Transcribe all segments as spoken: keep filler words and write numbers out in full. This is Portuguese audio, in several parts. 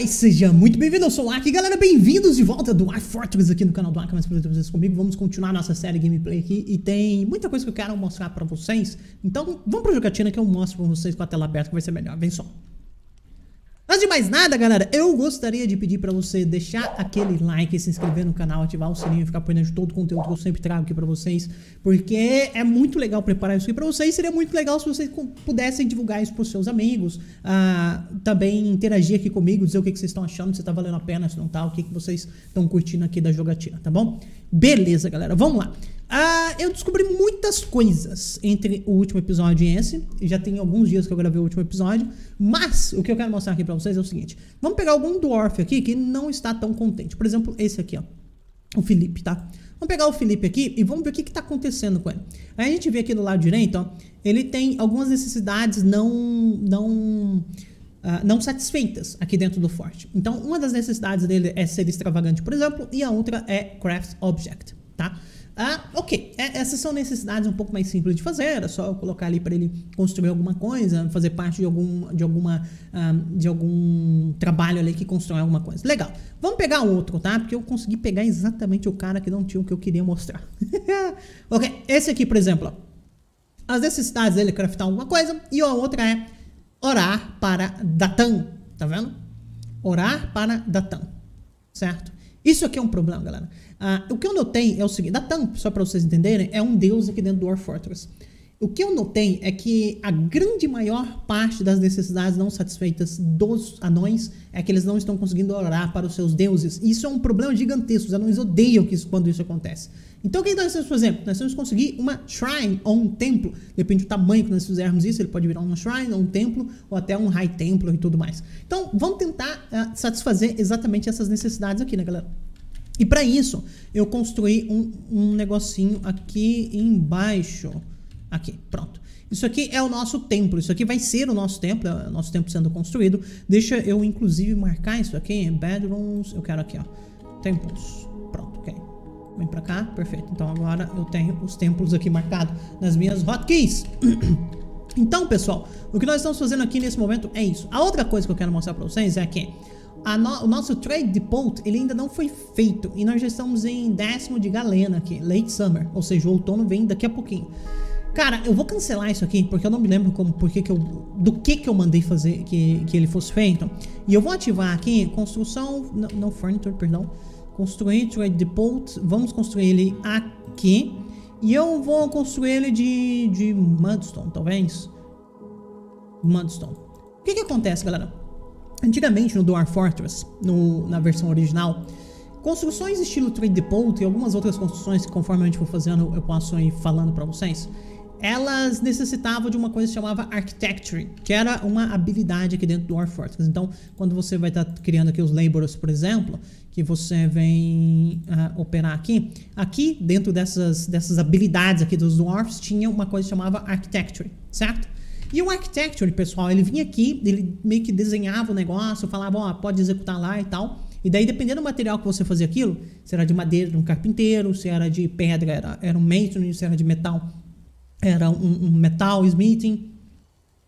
Olá e seja muito bem-vindo, eu sou o Aki, galera, bem-vindos de volta do Dwarf Fortress aqui no canal do Aki, mais prazer ter vocês comigo. Vamos continuar nossa série gameplay aqui e tem muita coisa que eu quero mostrar pra vocês, então vamos pra jogatina que eu mostro pra vocês com a tela aberta que vai ser melhor, vem só. Antes de mais nada, galera, eu gostaria de pedir pra você deixar aquele like, se inscrever no canal, ativar o sininho e ficar por dentro de todo o conteúdo que eu sempre trago aqui pra vocês, porque é muito legal preparar isso aqui pra vocês, seria muito legal se vocês pudessem divulgar isso pros seus amigos, ah, também interagir aqui comigo, dizer o que, que vocês estão achando, se tá valendo a pena, se não tá, o que, que vocês estão curtindo aqui da jogatina, tá bom? Beleza, galera, vamos lá. Ah, eu descobri muitas coisas entre o último episódio e esse. Já tem alguns dias que eu gravei o último episódio, mas o que eu quero mostrar aqui pra vocês é o seguinte. Vamos pegar algum dwarf aqui que não está tão contente. Por exemplo, esse aqui, ó, o Felipe, tá? Vamos pegar o Felipe aqui e vamos ver o que que tá acontecendo com ele. Aí a gente vê aqui do lado direito, ó, ele tem algumas necessidades não... não... Uh, não satisfeitas aqui dentro do forte. Então, uma das necessidades dele é ser extravagante, por exemplo, e a outra é craft object, tá? Uh, ok, é, essas são necessidades um pouco mais simples de fazer, era só eu colocar ali para ele construir alguma coisa, fazer parte de algum, de alguma, um, de algum trabalho ali que constrói alguma coisa. Legal, vamos pegar outro, tá? Porque eu consegui pegar exatamente o cara que não tinha o que eu queria mostrar. Ok, esse aqui, por exemplo, ó. As necessidades dele é craftar alguma coisa e a outra é orar para Datão, tá vendo? Orar para Datão, certo? Isso aqui é um problema, galera. Ah, o que eu notei é o seguinte, Datão, só para vocês entenderem, é um deus aqui dentro do Dwarf Fortress. O que eu notei é que a grande maior parte das necessidades não satisfeitas dos anões é que eles não estão conseguindo orar para os seus deuses. Isso é um problema gigantesco, os anões odeiam que isso, quando isso acontece. Então o que nós temos, por exemplo? Nós temos que conseguir uma shrine ou um templo. Depende do tamanho que nós fizermos isso, ele pode virar uma shrine ou um templo ou até um high templo e tudo mais. Então vamos tentar uh, satisfazer exatamente essas necessidades aqui, né, galera? E para isso eu construí um, um negocinho aqui embaixo. Aqui, pronto. Isso aqui é o nosso templo. Isso aqui vai ser o nosso templo. É o nosso templo sendo construído. Deixa eu, inclusive, marcar isso aqui. Bedrooms. Eu quero aqui, ó. Templos. Pronto, ok. Vem pra cá. Perfeito. Então, agora eu tenho os templos aqui marcados nas minhas hotkeys. Então, pessoal, o que nós estamos fazendo aqui nesse momento é isso. A outra coisa que eu quero mostrar pra vocês é que A no, o nosso trade depot, ele ainda não foi feito. E nós já estamos em décimo de galena aqui. Late summer. Ou seja, o outono vem daqui a pouquinho. Cara, eu vou cancelar isso aqui, porque eu não me lembro como, porque que eu, do que que eu mandei fazer que, que ele fosse feito. E eu vou ativar aqui, construção, não, não furniture, perdão. Construir, trade depot, vamos construir ele aqui. E eu vou construir ele de, de mudstone, talvez. Mudstone. O que que acontece, galera? Antigamente no Dwarf Fortress, no, na versão original, construções estilo trade depot e algumas outras construções que conforme a gente for fazendo, eu posso ir falando pra vocês. Elas necessitavam de uma coisa que se chamava Architecture, que era uma habilidade aqui dentro do Dwarf Fortress. Então, quando você vai estar tá criando aqui os Laborers, por exemplo, que você vem uh, operar aqui, aqui dentro dessas, dessas habilidades aqui dos Dwarfs, tinha uma coisa que se chamava Architecture, certo? E o Architecture, pessoal, ele vinha aqui, ele meio que desenhava o negócio, falava, ó, oh, pode executar lá e tal. E daí, dependendo do material que você fazia aquilo, se era de madeira, um carpinteiro, se era de pedra, era, era um matron, se era de metal, era um, um metal smithing,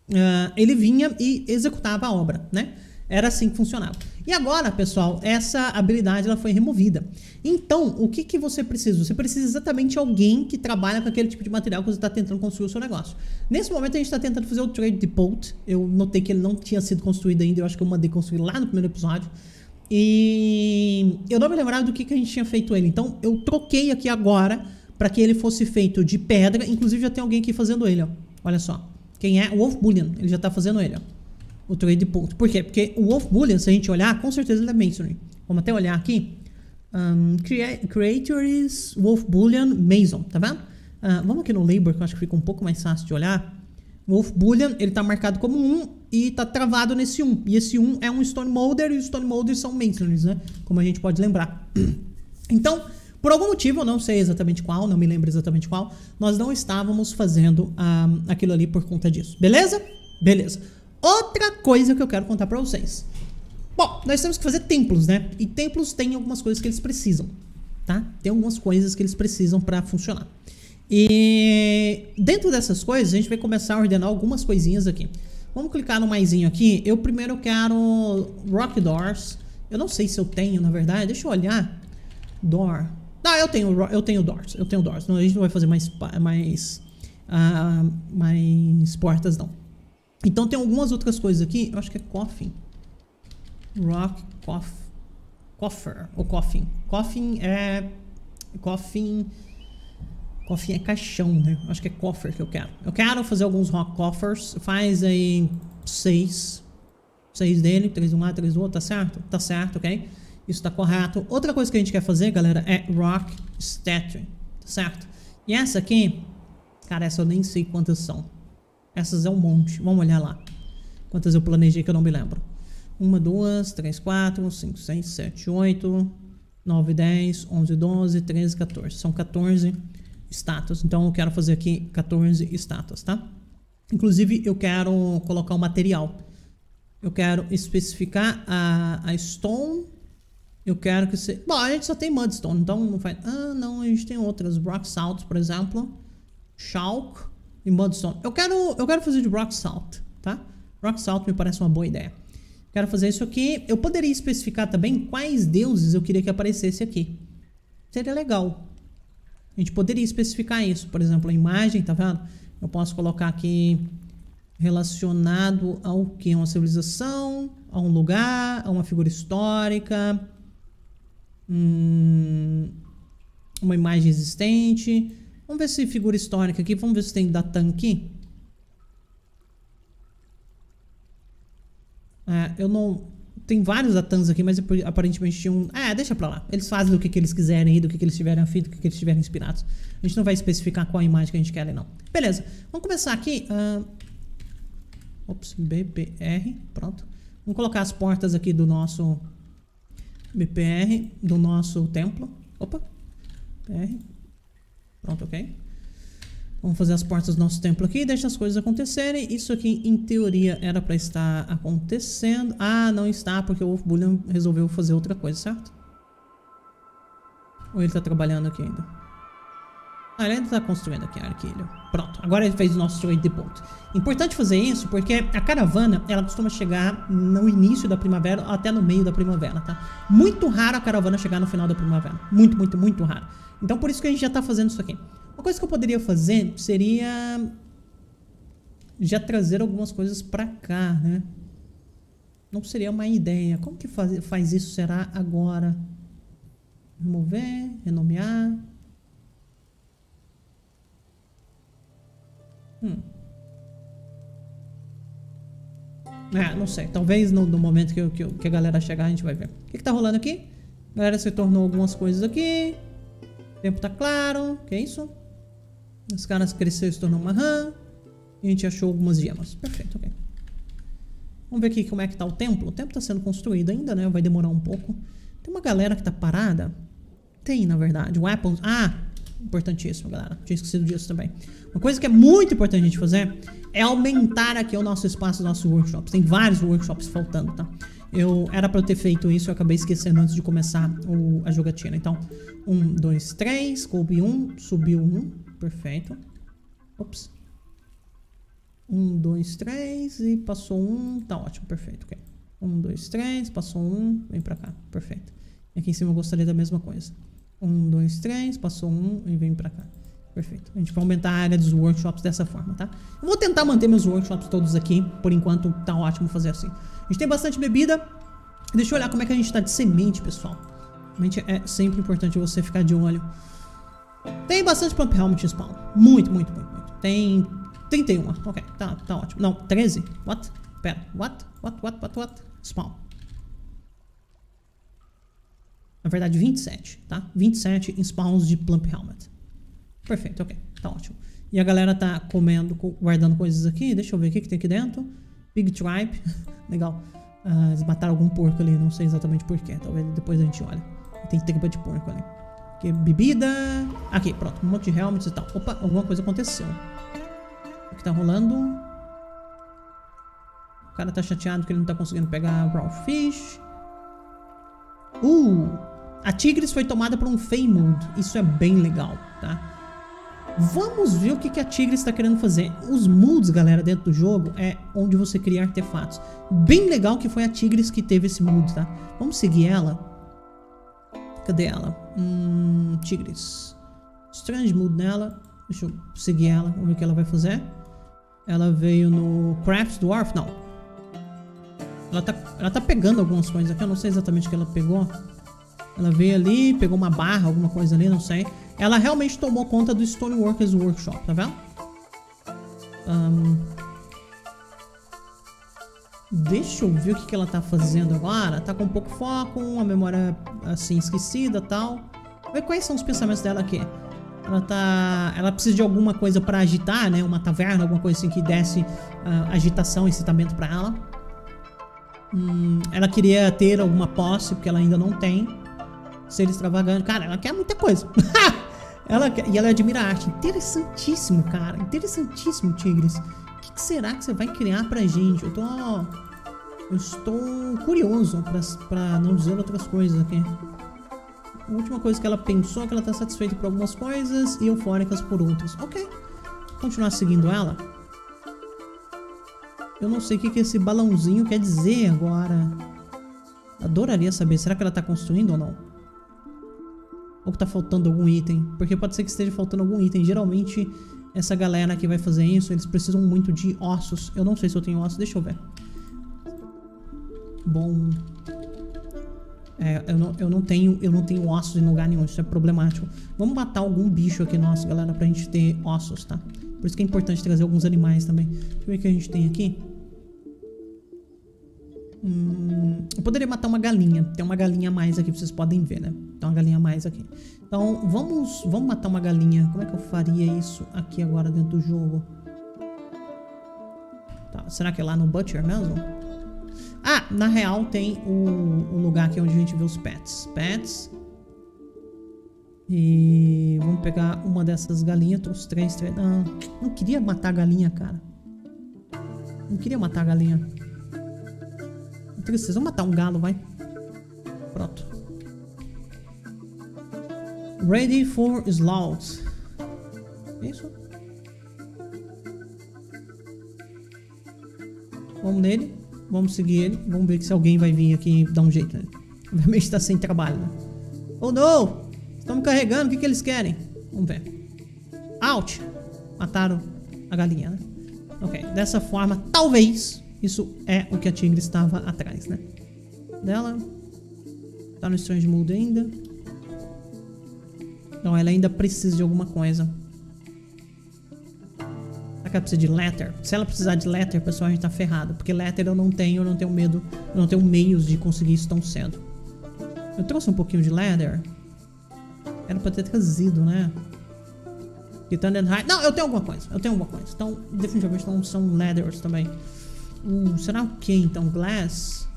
uh, ele vinha e executava a obra, né? Era assim que funcionava. E agora, pessoal, essa habilidade ela foi removida. Então, o que que você precisa? Você precisa exatamente de alguém que trabalha com aquele tipo de material que você está tentando construir o seu negócio. Nesse momento, a gente está tentando fazer o Trade Depot. Eu notei que ele não tinha sido construído ainda. Eu acho que eu mandei construir lá no primeiro episódio. E eu não me lembrava do que que a gente tinha feito ele. Então, eu troquei aqui agora para que ele fosse feito de pedra. Inclusive, já tem alguém aqui fazendo ele, ó. Olha só. Quem é? O Wolf Bullion. Ele já tá fazendo ele, ó. O Trade Depot. Por quê? Porque o Wolf Bullion, se a gente olhar, com certeza ele é masonry. Vamos até olhar aqui. Um, creators, Wolf Bullion, Mason. Tá vendo? Uh, vamos aqui no Labor, que eu acho que fica um pouco mais fácil de olhar. Wolf Bullion, ele tá marcado como um e tá travado nesse um. E esse um é um Stone Molder e os Stone Molders são masoners, né? Como a gente pode lembrar. Então... por algum motivo, eu não sei exatamente qual, não me lembro exatamente qual, nós não estávamos fazendo um, aquilo ali por conta disso. Beleza? Beleza. Outra coisa que eu quero contar pra vocês. Bom, nós temos que fazer templos, né? E templos tem algumas coisas que eles precisam, tá? Tem algumas coisas que eles precisam pra funcionar. E dentro dessas coisas, a gente vai começar a ordenar algumas coisinhas aqui. Vamos clicar no maisinho aqui. Eu primeiro quero Rock Doors. Eu não sei se eu tenho, na verdade. Deixa eu olhar. Door. Não, eu tenho, eu tenho Doors. Eu tenho Doors. Não, a gente não vai fazer mais, mais, uh, mais portas, não. Então tem algumas outras coisas aqui. Eu acho que é Coffin. Rock coff, Coffer. Ou Coffin. Coffin é... Coffin... Coffin é caixão, né? Acho que é coffer que eu quero. Eu quero fazer alguns rock coffers. Faz aí seis. Seis dele. Três de um lado, três do outro. Tá certo? Tá certo, ok? Isso tá correto. Outra coisa que a gente quer fazer, galera, é rock statue. Tá certo? E essa aqui... Cara, essa eu nem sei quantas são. Essas é um monte. Vamos olhar lá. Quantas eu planejei que eu não me lembro. Uma, duas, três, quatro, cinco, seis, sete, oito, nove, dez, onze, doze, treze, quatorze. São quatorze... estátuas. Então eu quero fazer aqui quatorze estátuas, tá? Inclusive eu quero colocar o material. Eu quero especificar a, a stone. Eu quero que você... Bom, a gente só tem mudstone, então não faz... Ah, não, a gente tem outras. Rock salt, por exemplo. Chalk e mudstone. Eu quero, eu quero fazer de rock salt, tá? Rock salt me parece uma boa ideia. Quero fazer isso aqui. Eu poderia especificar também quais deuses eu queria que aparecesse aqui. Seria legal. A gente poderia especificar isso. Por exemplo, a imagem, tá vendo? Eu posso colocar aqui relacionado ao que? A uma civilização, a um lugar, a uma figura histórica, hum, uma imagem existente. Vamos ver se figura histórica aqui. Vamos ver se tem Datão aqui. É, eu não... Tem vários Datãs aqui, mas aparentemente tinha um... Ah, deixa pra lá. Eles fazem do que, que eles quiserem aí, do que, que eles tiverem afim, do que, que eles tiverem inspirados. A gente não vai especificar qual imagem que a gente quer, não. Beleza. Vamos começar aqui. Uh... Ops, B P R. Pronto. Vamos colocar as portas aqui do nosso... B P R. Do nosso templo. Opa. B P R. Pronto, ok. Vamos fazer as portas do nosso templo aqui. Deixa as coisas acontecerem. Isso aqui, em teoria, era pra estar acontecendo. Ah, não está, porque o Wolf Bullion resolveu fazer outra coisa, certo? Ou ele tá trabalhando aqui ainda? Ah, ele ainda tá construindo aqui a arquilha. Pronto, agora ele fez o nosso trade depot. Importante fazer isso, porque a caravana, ela costuma chegar no início da primavera, até no meio da primavera, tá? Muito raro a caravana chegar no final da primavera. Muito, muito, muito raro. Então, por isso que a gente já tá fazendo isso aqui. Uma coisa que eu poderia fazer seria já trazer algumas coisas pra cá, né? Não seria uma ideia. Como que faz, faz isso? Será agora? Remover, renomear. Hum. Ah, não sei. Talvez no, no momento que, eu, que, eu, que a galera chegar a gente vai ver. O que, que tá rolando aqui? A galera se tornou algumas coisas aqui. O tempo tá claro. Que é isso? Os caras cresceram e se tornou uma rã. E a gente achou algumas gemas. Perfeito, ok. Vamos ver aqui como é que tá o templo. O templo tá sendo construído ainda, né? Vai demorar um pouco. Tem uma galera que tá parada. Tem, na verdade. Weapons. Ah! Importantíssimo, galera. Tinha esquecido disso também. Uma coisa que é muito importante a gente fazer é aumentar aqui o nosso espaço, os nossos workshops. Tem vários workshops faltando, tá? Eu, era pra eu ter feito isso, eu acabei esquecendo antes de começar o, a jogatina. Então, um, dois, três, coube um, subiu um. Perfeito. Ops. Um, dois, três e passou um. Tá ótimo, perfeito. Okay. Um, dois, três, passou um, vem pra cá. Perfeito. E aqui em cima eu gostaria da mesma coisa. Um, dois, três, passou um e vem pra cá. Perfeito. A gente vai aumentar a área dos workshops dessa forma, tá? Eu vou tentar manter meus workshops todos aqui. Por enquanto, tá ótimo fazer assim. A gente tem bastante bebida. Deixa eu olhar como é que a gente tá de semente, pessoal. Semente é sempre importante você ficar de olho. Tem bastante Plump Helmet spawn. Muito, muito, muito, muito. Tem trinta e um. Ok, tá, tá ótimo. Não, treze. What? Pera. What? What? What? What? What? Spawn. Na verdade, vinte e sete, tá? vinte e sete spawns de Plump Helmet. Perfeito, ok. Tá ótimo. E a galera tá comendo, guardando coisas aqui. Deixa eu ver o que que tem aqui dentro. Big Tribe. Legal. Uh, eles mataram algum porco ali. Não sei exatamente porquê. Talvez depois a gente olhe. Tem tripa de porco ali. Aqui, bebida. Aqui, pronto. Um monte de helmets e tal. Opa, alguma coisa aconteceu. O que tá rolando? O cara tá chateado que ele não tá conseguindo pegar Raw Fish. Uh! A Tigris foi tomada por um Feymund. Isso é bem legal, tá? Vamos ver o que a Tigris está querendo fazer. Os moods, galera, dentro do jogo é onde você cria artefatos. Bem legal que foi a Tigris que teve esse mood, tá? Vamos seguir ela. Cadê ela? Hum, Tigris. Strange mood nela. Deixa eu seguir ela, vamos ver o que ela vai fazer. Ela veio no Crafts Dwarf, não. Ela tá, ela tá pegando algumas coisas aqui, eu não sei exatamente o que ela pegou. Ela veio ali, pegou uma barra, alguma coisa ali, não sei. Ela realmente tomou conta do Stoneworkers Workshop, tá vendo? Um, deixa eu ver o que, que ela tá fazendo agora. Tá com pouco foco, a memória assim esquecida e tal. Vamos ver quais são os pensamentos dela aqui. Ela tá... Ela precisa de alguma coisa pra agitar, né? Uma taverna, alguma coisa assim que desse uh, agitação, incitamento pra ela. Hum, ela queria ter alguma posse, porque ela ainda não tem. Ser extravagante. Cara, ela quer muita coisa. ela quer... E ela admira a arte. Interessantíssimo, cara. Interessantíssimo, Tigris. O que, que será que você vai criar pra gente? Eu tô... Eu estou curioso, pra, pra não dizer outras coisas aqui. A última coisa que ela pensou é que ela tá satisfeita por algumas coisas e eufóricas por outras. Ok. Vou continuar seguindo ela. Eu não sei o que, que esse balãozinho quer dizer agora. Adoraria saber. Será que ela tá construindo ou não? Ou que tá faltando algum item? Porque pode ser que esteja faltando algum item. Geralmente, essa galera que vai fazer isso, eles precisam muito de ossos. Eu não sei se eu tenho ossos. Deixa eu ver. Bom... É, eu, não, eu, não tenho, eu não tenho ossos em lugar nenhum, isso é problemático. Vamos matar algum bicho aqui nosso, galera, pra gente ter ossos, tá? Por isso que é importante trazer alguns animais também. Deixa eu ver o que a gente tem aqui. Hum, eu poderia matar uma galinha. Tem uma galinha a mais aqui, vocês podem ver, né? Tem uma galinha a mais aqui. Então, vamos, vamos matar uma galinha. Como é que eu faria isso aqui agora dentro do jogo? Tá, será que é lá no Butcher mesmo? Ah, na real tem o, o lugar aqui onde a gente vê os pets. Pets. E vamos pegar uma dessas galinhas. Os três, três. Ah, não queria matar a galinha, cara. Não queria matar a galinha. Vocês vão matar um galo, vai. Pronto. Ready for slaughter. Isso. Vamos nele. Vamos seguir ele. Vamos ver se alguém vai vir aqui e dar um jeito, né? Obviamente está sem trabalho, né? Oh, não! Estamos carregando. O que, que eles querem? Vamos ver. Out! Mataram a galinha, né? Ok. Dessa forma, talvez, isso é o que a Tigris estava atrás, né? Dela. Tá no Strange Mood ainda. Então, ela ainda precisa de alguma coisa. Que ela precisa de letter. Se ela precisar de letter, pessoal, a gente tá ferrado. Porque letter eu não tenho, eu não tenho medo, eu não tenho meios de conseguir isso tão cedo. Eu trouxe um pouquinho de leather. Era pra ter trazido, né? Não, eu tenho alguma coisa, eu tenho alguma coisa. Então, definitivamente não são leathers também. Uh, será o que então? Glass?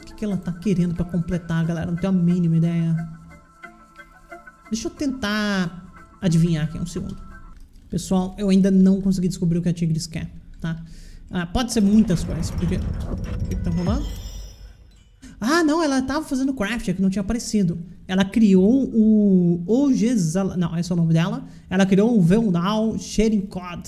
O que, que ela tá querendo pra completar, galera? Não tenho a mínima ideia. Deixa eu tentar adivinhar aqui, um segundo. Pessoal, eu ainda não consegui descobrir o que a Tigris quer, tá? Ah, pode ser muitas coisas, porque... O que tá rolando? Ah, não, ela tava fazendo craft, é que não tinha aparecido. Ela criou o... Ogezala... Não, esse é o nome dela. Ela criou o Veonal Sharing Cod.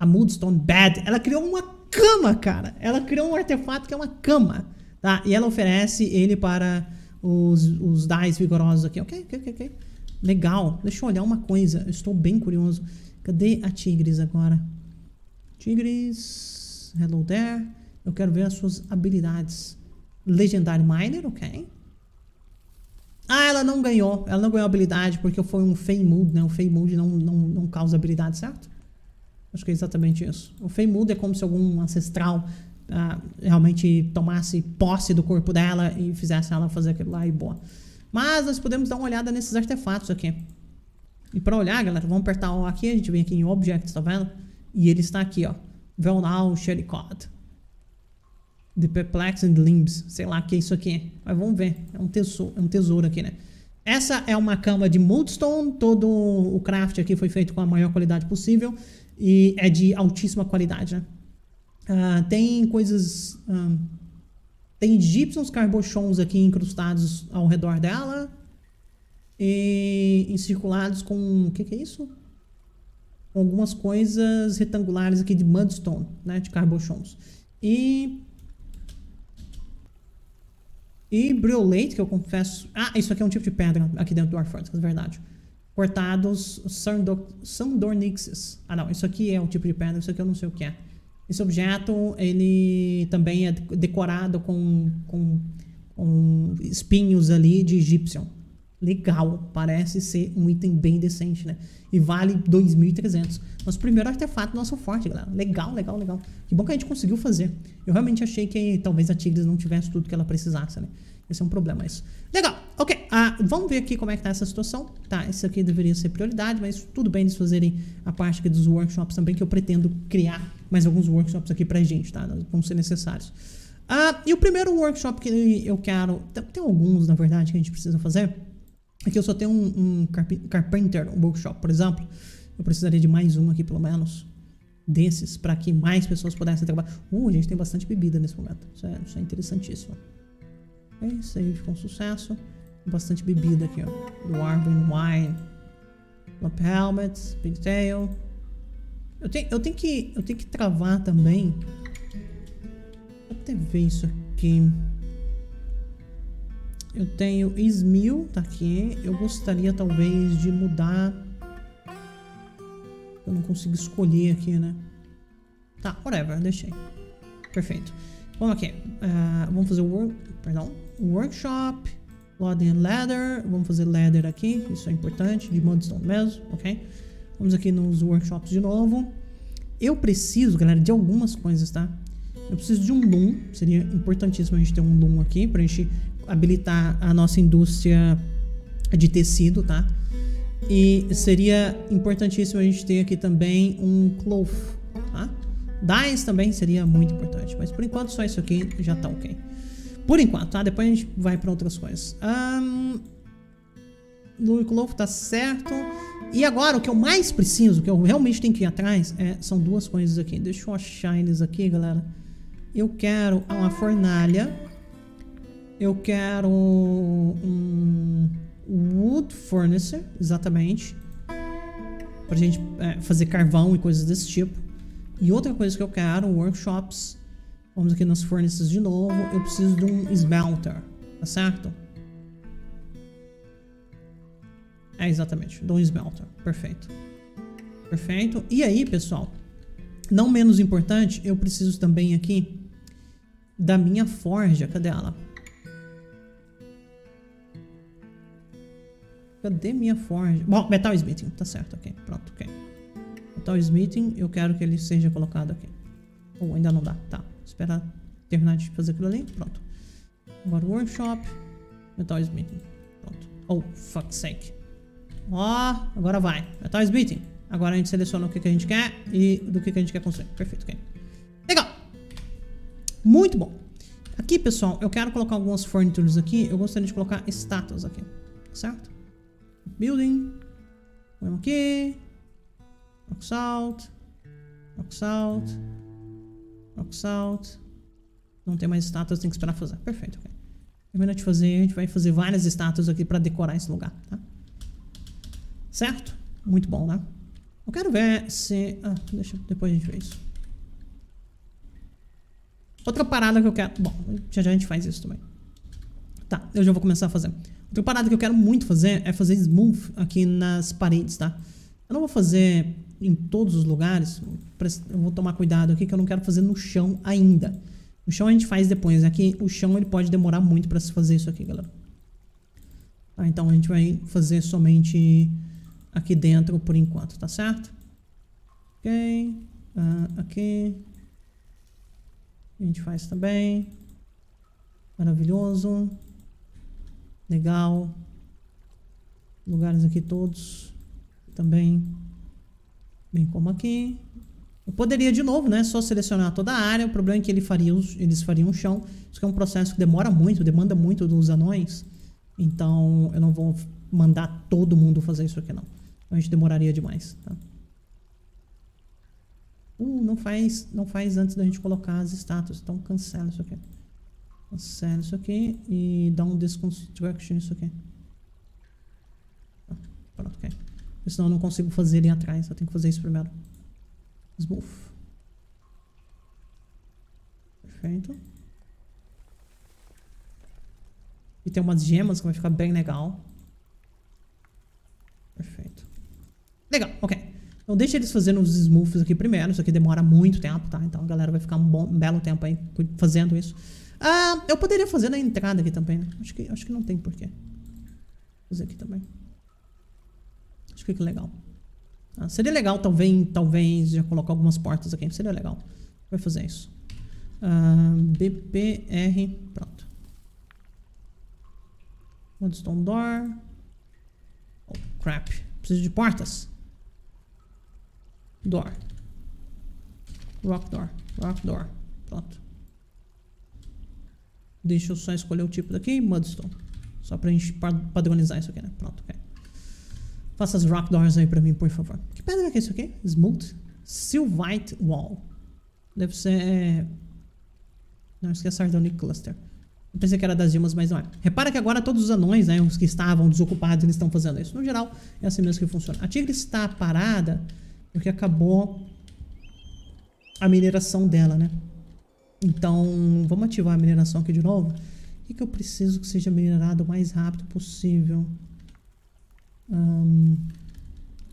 A Moodstone Bed. Ela criou uma cama, cara. Ela criou um artefato que é uma cama, tá? E ela oferece ele para os, os dais vigorosos aqui. Ok, ok, ok. Legal. Deixa eu olhar uma coisa. Eu estou bem curioso. Cadê a Tigris agora? Tigris... Hello there. Eu quero ver as suas habilidades. Legendary Miner, ok. Ah, ela não ganhou. Ela não ganhou habilidade porque foi um Fey Mood, né? O Fey Mood não, não, não causa habilidade, certo? Acho que é exatamente isso. O Fey Mood é como se algum ancestral ah, realmente tomasse posse do corpo dela e fizesse ela fazer aquilo lá e boa. Mas nós podemos dar uma olhada nesses artefatos aqui. E pra olhar, galera, vamos apertar O aqui. A gente vem aqui em Objects, tá vendo? E ele está aqui, ó. Vellnall Shellcoat Cod. The Perplexed Limbs. Sei lá o que é isso aqui. Mas vamos ver. É um tesouro, é um tesouro aqui, né? Essa é uma cama de Moodstone. Todo o craft aqui foi feito com a maior qualidade possível. E é de altíssima qualidade, né? Uh, tem coisas... Um, tem gypsums, carbochons aqui incrustados ao redor dela. E encirculados com... O que, que é isso? com algumas coisas retangulares aqui de mudstone, né, de carbochons. E... E briolate, que eu confesso... Ah, isso aqui é um tipo de pedra aqui dentro do Dwarf Fortress, é verdade. Cortados sandornixes. Ah, não, isso aqui é um tipo de pedra, isso aqui eu não sei o que é. Esse objeto, ele também é decorado com, com, com espinhos ali de Egyptian. Legal, parece ser um item bem decente, né? E vale dois mil e trezentos. Nosso primeiro artefato, nosso forte, galera. Legal, legal, legal. Que bom que a gente conseguiu fazer. Eu realmente achei que talvez a Tigris não tivesse tudo que ela precisasse, né? Esse é um problema, isso. Legal, ok. Ah, vamos ver aqui como é que tá essa situação. Tá, isso aqui deveria ser prioridade, mas tudo bem eles fazerem a parte aqui dos workshops também, que eu pretendo criar mais alguns workshops aqui pra gente, tá? Vão ser necessários. Ah, e o primeiro workshop que eu quero... Tem alguns, na verdade, que a gente precisa fazer. Aqui eu só tenho um, um Carpenter um workshop, por exemplo. Eu precisaria de mais um aqui, pelo menos, desses, para que mais pessoas pudessem trabalhar. Uh, a gente tem bastante bebida nesse momento. Isso é, isso é interessantíssimo. Ok, save com sucesso. Bastante bebida aqui, ó. Dwarven Wine. Lump Helmet, Pigtail. Eu tenho, eu, tenho que, eu tenho que travar também. Vou até ver isso aqui. Eu tenho Ismil, tá aqui. Eu gostaria talvez de mudar. Eu não consigo escolher aqui, né? Tá, whatever, deixei. Perfeito. Vamos aqui. Uh, vamos fazer o work... Perdão. Workshop. Loading and Leather. Vamos fazer Leather aqui. Isso é importante. De mudstone mesmo, ok? Vamos aqui nos workshops de novo. Eu preciso, galera, de algumas coisas, tá? Eu preciso de um loom. Seria importantíssimo a gente ter um loom aqui pra gente... habilitar a nossa indústria de tecido, tá? E seria importantíssimo a gente ter aqui também um cloth, tá? Dyes também seria muito importante, mas por enquanto só isso aqui já tá ok. Por enquanto, tá? Depois a gente vai pra outras coisas. Um, o cloth tá certo. E agora o que eu mais preciso, o que eu realmente tenho que ir atrás, é, são duas coisas aqui. Deixa eu achar eles aqui, galera. Eu quero uma fornalha. Eu quero um wood furnace, exatamente, pra gente é, fazer carvão e coisas desse tipo. E outra coisa que eu quero, workshops. Vamos aqui nos furnaces de novo. Eu preciso de um smelter, tá certo? É, exatamente, de um smelter, perfeito. Perfeito, e aí pessoal, não menos importante, eu preciso também aqui da minha forja, cadê ela? Cadê minha forja? Bom, Metal Smithing, tá certo, ok, pronto, ok. Metal Smithing, eu quero que ele seja colocado aqui. Ou oh, ainda não dá, tá. Esperar terminar de fazer aquilo ali, pronto. Agora Workshop, Metal Smithing, pronto. Oh, fuck's sake. Ó, oh, agora vai, Metal Smithing. Agora a gente seleciona o que, que a gente quer e do que, que a gente quer construir, perfeito, ok. Legal! Muito bom! Aqui, pessoal, eu quero colocar algumas furnitures aqui, eu gostaria de colocar estátuas aqui, certo? Building. Vamos aqui. Rock Salt. Rock Salt. Rock Salt. Não tem mais estátuas, tem que esperar fazer. Perfeito, ok. Terminando de fazer, a gente vai fazer várias estátuas aqui pra decorar esse lugar, tá? Certo? Muito bom, né? Eu quero ver se... Ah, deixa... Depois a gente vê isso. Outra parada que eu quero... Bom, já já a gente faz isso também. Tá, eu já vou começar a fazer. Outra parada que eu quero muito fazer é fazer smooth aqui nas paredes, tá? Eu não vou fazer em todos os lugares, eu vou tomar cuidado aqui que eu não quero fazer no chão ainda. No chão a gente faz depois, aqui o chão ele pode demorar muito pra se fazer isso aqui, galera. Tá, então a gente vai fazer somente aqui dentro por enquanto, tá certo? Ok, uh, aqui a gente faz também, maravilhoso. Legal. Lugares aqui todos. Também. Bem como aqui. Eu poderia de novo, né? Só selecionar toda a área. O problema é que ele faria os, eles fariam o chão. Isso que é um processo que demora muito. Demanda muito dos anões. Então eu não vou mandar todo mundo fazer isso aqui não. A gente demoraria demais, tá? Uh, não faz, não faz antes da gente colocar as estátuas. Então cancela isso aqui. Cancela isso aqui e dá um Desconstruction isso aqui. Ah, pronto, ok. Senão eu não consigo fazer ali atrás. Eu tenho que fazer isso primeiro. Smooth. Perfeito. E tem umas gemas que vai ficar bem legal. Perfeito. Legal, ok. Então deixa eles fazendo os smooths aqui primeiro. Isso aqui demora muito tempo, tá? Então a galera vai ficar um, bom, um belo tempo aí fazendo isso. Ah, eu poderia fazer na entrada aqui também, né? Acho que, acho que não tem porquê. Vou fazer aqui também. Acho que é legal. Ah, seria legal, talvez, talvez, já colocar algumas portas aqui. Seria legal. Vai fazer isso. Ah, B P R. Pronto. Modstone door. Oh, crap. Preciso de portas. Door. Rock door. Rock door. Pronto. Deixa eu só escolher o tipo daqui. Mudstone. Só pra gente padronizar isso aqui, né? Pronto, ok. Faça as rock doors aí pra mim, por favor. Que pedra que é isso aqui? Smooth. Sylvite wall. Deve ser... Não, esquece Sardonic cluster. Eu pensei que era das gemas, mas não é. Repara que agora todos os anões, né, os que estavam desocupados, eles estão fazendo isso. No geral, é assim mesmo que funciona. A Tigris está parada porque acabou a mineração dela, né? Então, vamos ativar a mineração aqui de novo. O que, que eu preciso que seja minerado o mais rápido possível? Um,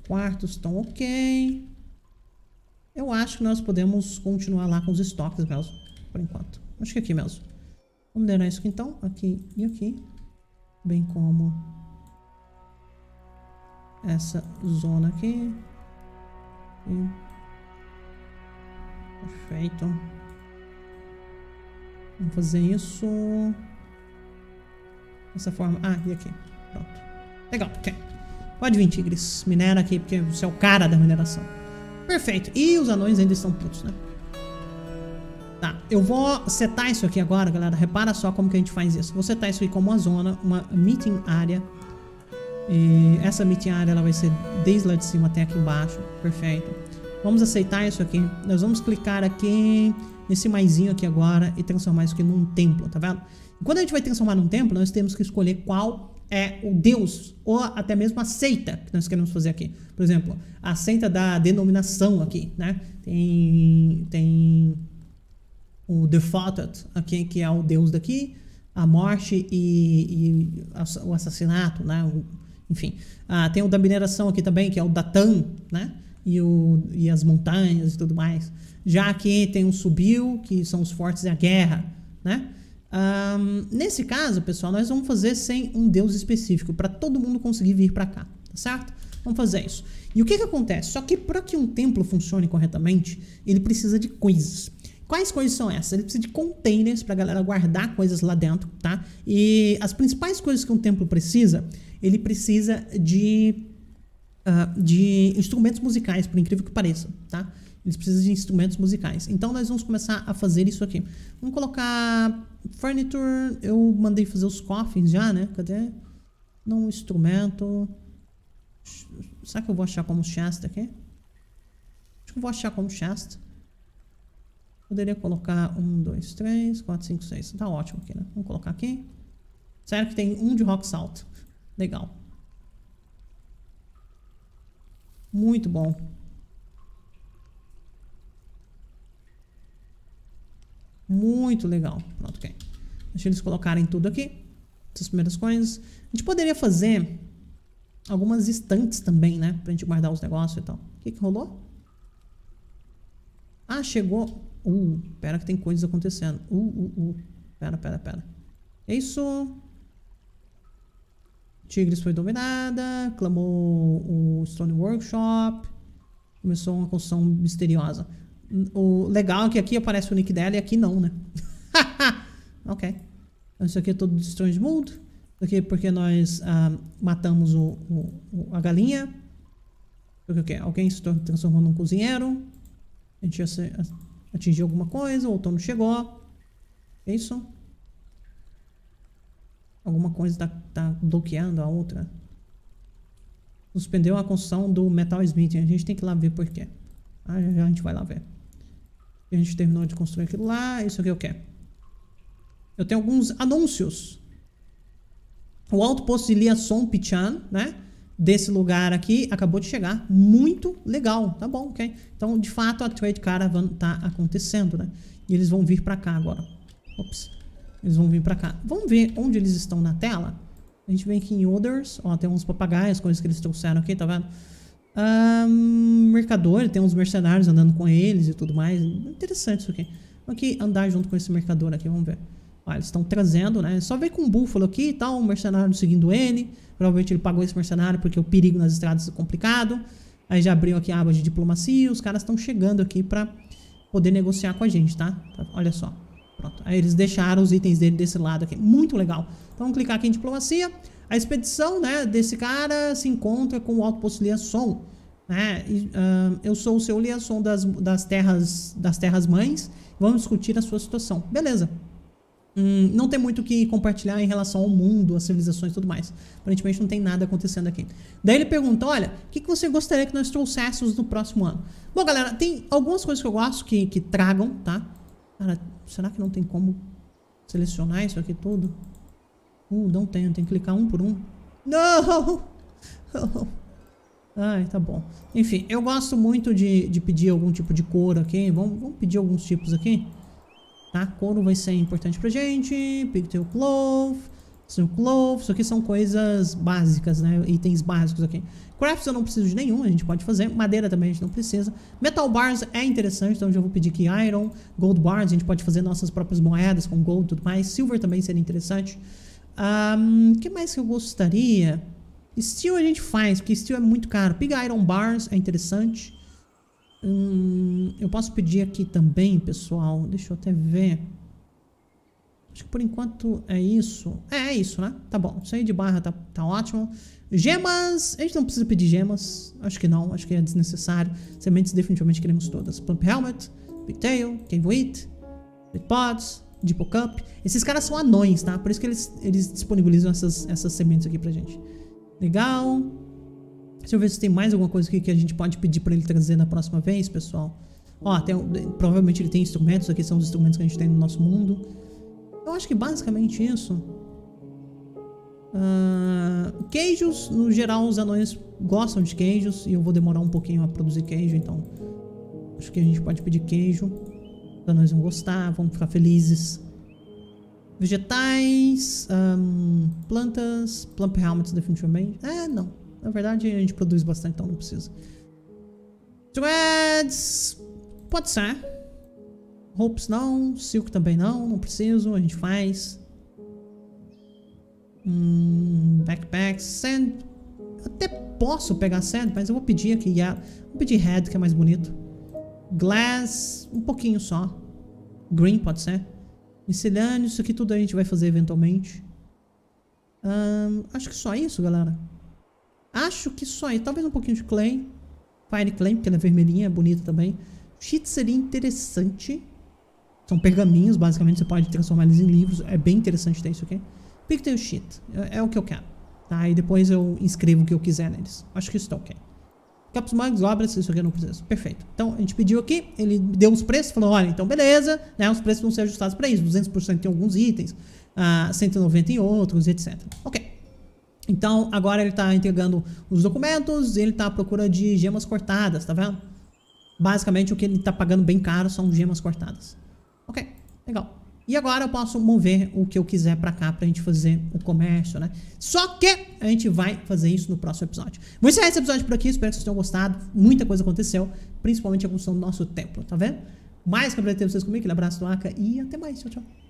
quartos estão ok. Eu acho que nós podemos continuar lá com os estoques mesmo, por enquanto. Acho que aqui mesmo. Vamos minerar isso aqui então, aqui e aqui, bem como essa zona aqui. E... Perfeito. Vamos fazer isso dessa forma. Ah, e aqui. Pronto. Legal, ok. Pode vir, Tigris. Minera aqui, porque você é o cara da mineração. Perfeito. E os anões ainda estão putos, né? Tá, eu vou setar isso aqui agora, galera. Repara só como que a gente faz isso. Vou setar isso aqui como uma zona, uma meeting área. E essa meeting área, ela vai ser desde lá de cima até aqui embaixo. Perfeito. Vamos aceitar isso aqui. Nós vamos clicar aqui nesse maisinho aqui agora e transformar isso aqui num templo, tá vendo? E quando a gente vai transformar num templo, nós temos que escolher qual... é o Deus, ou até mesmo a seita que nós queremos fazer aqui. Por exemplo, a seita da denominação aqui, né? Tem, tem o Default aqui, que é o Deus daqui, a morte e, e o assassinato, né? O, enfim, ah, tem o da mineração aqui também, que é o Datão, né? E, o, e as montanhas e tudo mais. Já aqui tem o Subiu, que são os fortes e a guerra, né? Um, nesse caso, pessoal, nós vamos fazer sem um deus específico, para todo mundo conseguir vir para cá, tá certo? Vamos fazer isso. E o que que acontece? Só que para que um templo funcione corretamente, ele precisa de coisas. Quais coisas são essas? Ele precisa de containers para a galera guardar coisas lá dentro, tá? E as principais coisas que um templo precisa, ele precisa de, uh, de instrumentos musicais, por incrível que pareça, tá? Eles precisam de instrumentos musicais. Então nós vamos começar a fazer isso aqui. Vamos colocar furniture. Eu mandei fazer os coffins já, né? Cadê? Não, instrumento. Será que eu vou achar como chest aqui? Acho que eu vou achar como chest. Poderia colocar um, dois, três, quatro, cinco, seis. Tá ótimo aqui, né? Vamos colocar aqui. Será que tem um de rock salt? Legal. Muito bom. Muito legal. Pronto, ok. Deixa eles colocarem tudo aqui. Essas primeiras coisas. A gente poderia fazer algumas estantes também, né? Pra gente guardar os negócios e tal. O que que rolou? Ah, chegou. Uh, pera que tem coisas acontecendo. Uh, uh, uh. Pera, pera, pera. É isso. Tigris foi dominada. Clamou o Stone Workshop. Começou uma construção misteriosa. O legal é que aqui aparece o nick dela e aqui não, né? Ok. Então, isso aqui é todo de Strange Mood. Isso aqui é porque nós ah, matamos o, o, o, a galinha. Porque, okay, alguém se transformou num cozinheiro. A gente atingiu alguma coisa. O outono chegou. É isso? Alguma coisa tá, tá bloqueando a outra. Suspendeu a construção do Metal Smithing. A gente tem que ir lá ver por quê. Ah, já, já a gente vai lá ver. A gente terminou de construir aquilo lá. Isso aqui eu quero. Eu tenho alguns anúncios. O Outpost de Lia Son Pichan, né? desse lugar aqui, acabou de chegar. Muito legal, tá bom, ok? Então, de fato, a Trade Caravan tá acontecendo, né? E eles vão vir pra cá agora. Ops. Eles vão vir pra cá. Vamos ver onde eles estão na tela? A gente vem aqui em Orders. Ó, tem uns papagaios, coisas que eles trouxeram aqui, tá vendo? Um, mercador, tem uns mercenários andando com eles e tudo mais. Interessante isso aqui. Vamos aqui andar junto com esse mercador aqui, vamos ver. Ó, eles estão trazendo, né? Só vem com um búfalo aqui e tal, um mercenário seguindo ele. Provavelmente ele pagou esse mercenário porque o perigo nas estradas é complicado. Aí já abriu aqui a aba de diplomacia. Os caras estão chegando aqui pra poder negociar com a gente, tá? tá? Olha só. Pronto. Aí eles deixaram os itens dele desse lado aqui. Muito legal. Então vamos clicar aqui em diplomacia. A expedição, né, desse cara se encontra com o Outpost Lia Son, né? E, uh, eu sou o seu Lia Son das, das, terras, das terras mães. Vamos discutir a sua situação. Beleza. Hum, não tem muito o que compartilhar em relação ao mundo, às civilizações e tudo mais. Aparentemente não tem nada acontecendo aqui. Daí ele pergunta, olha, o que, que você gostaria que nós trouxéssemos no próximo ano? Bom, galera, tem algumas coisas que eu gosto que, que tragam, tá? Cara, será que não tem como selecionar isso aqui tudo? Uh, não tenho, tem que clicar um por um. Não! Ai, tá bom. Enfim, eu gosto muito de, de pedir algum tipo de couro aqui. Vamos, vamos pedir alguns tipos aqui. Tá? Couro vai ser importante pra gente. Pigtail cloth, silk cloth. Isso aqui são coisas básicas, né? Itens básicos aqui. Crafts eu não preciso de nenhum, a gente pode fazer. Madeira também a gente não precisa. Metal bars é interessante, então eu já vou pedir aqui iron. Gold bars, a gente pode fazer nossas próprias moedas com gold e tudo mais. Silver também seria interessante. Um, que mais que eu gostaria? Steel a gente faz, porque steel é muito caro. Pig iron bars é interessante. Hum, eu posso pedir aqui também, pessoal. Deixa eu até ver. Acho que por enquanto é isso. É, é isso, né? Tá bom. Isso aí de barra tá, tá ótimo. Gemas. A gente não precisa pedir gemas. Acho que não. Acho que é desnecessário. Sementes definitivamente queremos todas. Plump helmet. Pigtail. Cave wheat. Red pods. Deep Cup. Esses caras são anões, tá? Por isso que eles, eles disponibilizam essas, essas sementes aqui pra gente. Legal. Deixa eu ver se tem mais alguma coisa aqui que a gente pode pedir pra ele trazer na próxima vez, pessoal. Ó, tem, provavelmente ele tem instrumentos. Aqui são os instrumentos que a gente tem no nosso mundo. Eu acho que basicamente isso. Uh, queijos. No geral, os anões gostam de queijos. E eu vou demorar um pouquinho a produzir queijo, então... acho que a gente pode pedir queijo. Nós vamos gostar, vamos ficar felizes. Vegetais, um, plantas, plump helmets definitivamente. É, não. Na verdade a gente produz bastante, então não precisa. Threads, pode ser. Ropes não, silk também não, não preciso, a gente faz. Hum, backpacks, sand. Até posso pegar sand, mas eu vou pedir aqui. Yeah. Vou pedir head que é mais bonito. Glass, um pouquinho só. Green pode ser. Miscelâneo, isso aqui tudo a gente vai fazer eventualmente. um, Acho que só isso, galera. Acho que só isso, talvez um pouquinho de clay. Fire clay, porque ela é vermelhinha, é bonita também. Sheet seria interessante. São pergaminhos, basicamente. Você pode transformar eles em livros, é bem interessante ter isso aqui. Pigtail sheet, é, é o que eu quero, tá? E depois eu inscrevo o que eu quiser neles. Acho que isso tá ok. Caps Mugs, obras, isso aqui eu não preciso. Perfeito. Então, a gente pediu aqui, ele deu os preços, falou, olha, então beleza, né? Os preços vão ser ajustados para isso, duzentos por cento em alguns itens, uh, cento e noventa por cento em outros, etcétera. Ok. Então, agora ele tá entregando os documentos, ele tá à procura de gemas cortadas, tá vendo? Basicamente, o que ele tá pagando bem caro são gemas cortadas. Ok, legal. E agora eu posso mover o que eu quiser pra cá pra gente fazer o comércio, né? Só que a gente vai fazer isso no próximo episódio. Vou encerrar esse episódio por aqui, espero que vocês tenham gostado. Muita coisa aconteceu, principalmente a construção do nosso templo, tá vendo? Mais que agradecer vocês comigo, aquele abraço do Aka e até mais, tchau, tchau.